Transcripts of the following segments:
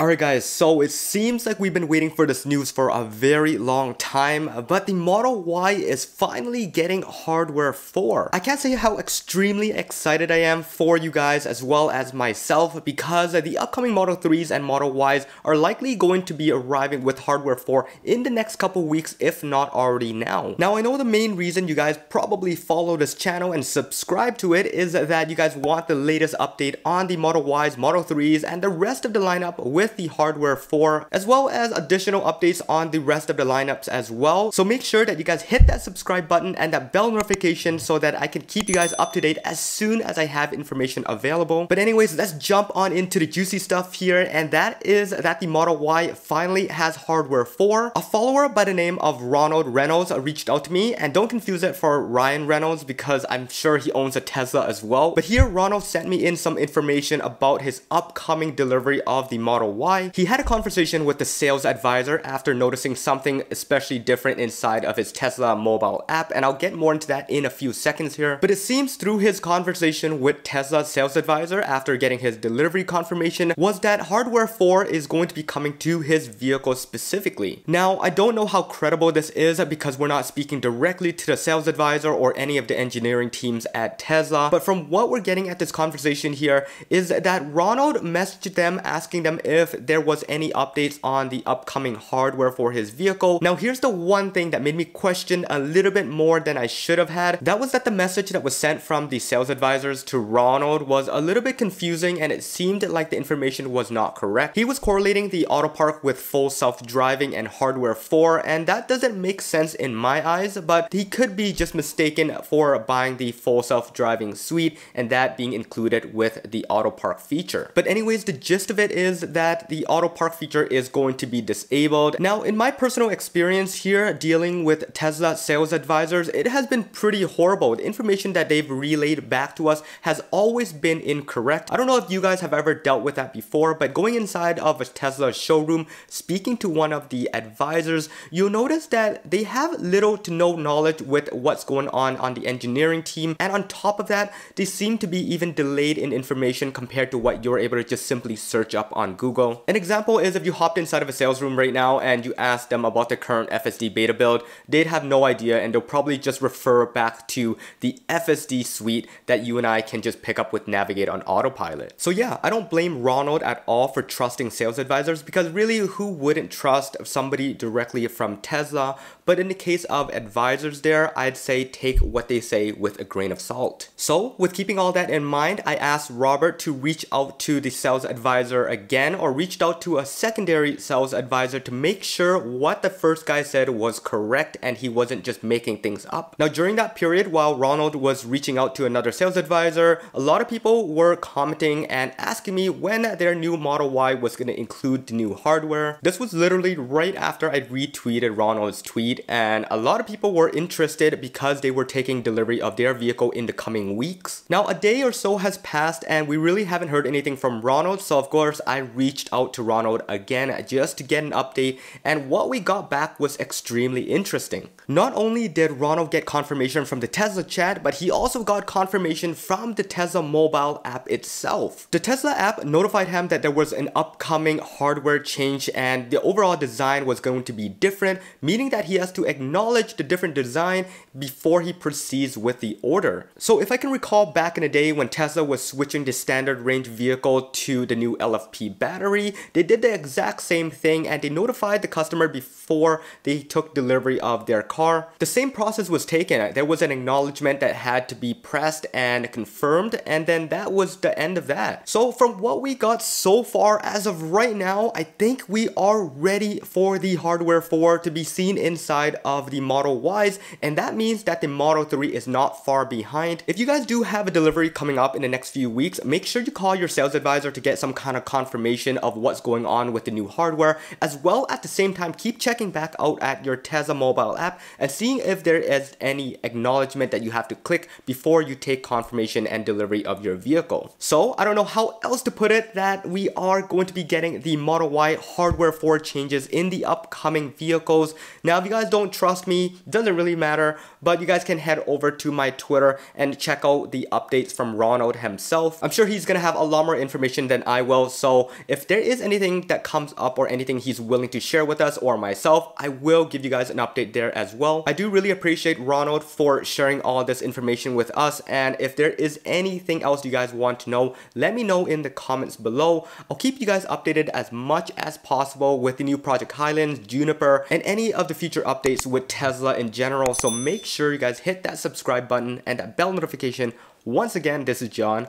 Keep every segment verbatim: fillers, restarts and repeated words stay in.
Alright guys, so it seems like we've been waiting for this news for a very long time, but the Model Y is finally getting Hardware four. I can't say how extremely excited I am for you guys as well as myself, because the upcoming Model threes and Model Ys are likely going to be arriving with Hardware four in the next couple weeks, if not already now. Now I know the main reason you guys probably follow this channel and subscribe to it is that you guys want the latest update on the Model Ys, Model threes, and the rest of the lineup with the Hardware four, as well as additional updates on the rest of the lineups as well. So make sure that you guys hit that subscribe button and that bell notification so that I can keep you guys up to date as soon as I have information available. But anyways, let's jump on into the juicy stuff here, and that is that the Model Y finally has Hardware four. A follower by the name of Ronald Reynolds reached out to me, and don't confuse it for Ryan Reynolds because I'm sure he owns a Tesla as well. But here Ronald sent me in some information about his upcoming delivery of the Model Y. Why. He had a conversation with the sales advisor after noticing something especially different inside of his Tesla mobile app, and I'll get more into that in a few seconds here. But it seems through his conversation with Tesla's sales advisor after getting his delivery confirmation was that Hardware four is going to be coming to his vehicle specifically. Now, I don't know how credible this is because we're not speaking directly to the sales advisor or any of the engineering teams at Tesla, but from what we're getting at this conversation here is that Ronald messaged them asking them if If there was any updates on the upcoming hardware for his vehicle. Now here's the one thing that made me question a little bit more than I should have had. That was that the message that was sent from the sales advisors to Ronald was a little bit confusing, and it seemed like the information was not correct. He was correlating the auto park with full self-driving and Hardware four, and that doesn't make sense in my eyes, but he could be just mistaken for buying the full self-driving suite and that being included with the auto park feature. But anyways, the gist of it is that the auto park feature is going to be disabled. Now, in my personal experience here dealing with Tesla sales advisors, it has been pretty horrible. The information that they've relayed back to us has always been incorrect. I don't know if you guys have ever dealt with that before, but going inside of a Tesla showroom, speaking to one of the advisors, you'll notice that they have little to no knowledge with what's going on on the engineering team. And on top of that, they seem to be even delayed in information compared to what you're able to just simply search up on Google. An example is if you hopped inside of a sales room right now and you asked them about the current F S D beta build, they'd have no idea, and they'll probably just refer back to the F S D suite that you and I can just pick up with Navigate on autopilot. So yeah, I don't blame Ronald at all for trusting sales advisors, because really who wouldn't trust somebody directly from Tesla? But in the case of advisors there, I'd say take what they say with a grain of salt. So with keeping all that in mind, I asked Robert to reach out to the sales advisor again, or reached out to a secondary sales advisor to make sure what the first guy said was correct and he wasn't just making things up. Now during that period while Ronald was reaching out to another sales advisor, a lot of people were commenting and asking me when their new Model Y was going to include the new hardware. This was literally right after I retweeted Ronald's tweet, and a lot of people were interested because they were taking delivery of their vehicle in the coming weeks. Now a day or so has passed and we really haven't heard anything from Ronald, so of course I reached reached out to Ronald again just to get an update, and what we got back was extremely interesting. Not only did Ronald get confirmation from the Tesla chat, but he also got confirmation from the Tesla mobile app itself. The Tesla app notified him that there was an upcoming hardware change and the overall design was going to be different, meaning that he has to acknowledge the different design before he proceeds with the order. So if I can recall back in the day when Tesla was switching the standard range vehicle to the new L F P battery, they did the exact same thing and they notified the customer before they took delivery of their car. The same process was taken. There was an acknowledgement that had to be pressed and confirmed, and then that was the end of that. So from what we got so far as of right now, I think we are ready for the Hardware four to be seen inside of the Model Ys, and that means that the Model three is not far behind. If you guys do have a delivery coming up in the next few weeks, make sure you call your sales advisor to get some kind of confirmation of what's going on with the new hardware, as well at the same time keep checking back out at your Tesla mobile app and seeing if there is any acknowledgement that you have to click before you take confirmation and delivery of your vehicle. So I don't know how else to put it that we are going to be getting the Model Y Hardware four changes in the upcoming vehicles. Now if you guys don't trust me, doesn't really matter, but you guys can head over to my Twitter and check out the updates from Ronald himself. I'm sure he's gonna have a lot more information than I will, so if there is anything that comes up or anything he's willing to share with us or myself, I will give you guys an update there as well. I do really appreciate Ronald for sharing all this information with us, and if there is anything else you guys want to know, let me know in the comments below. I'll keep you guys updated as much as possible with the new Project Highlands, Juniper, and any of the future updates with Tesla in general, so make sure you guys hit that subscribe button and that bell notification. Once again, this is John.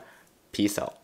Peace out.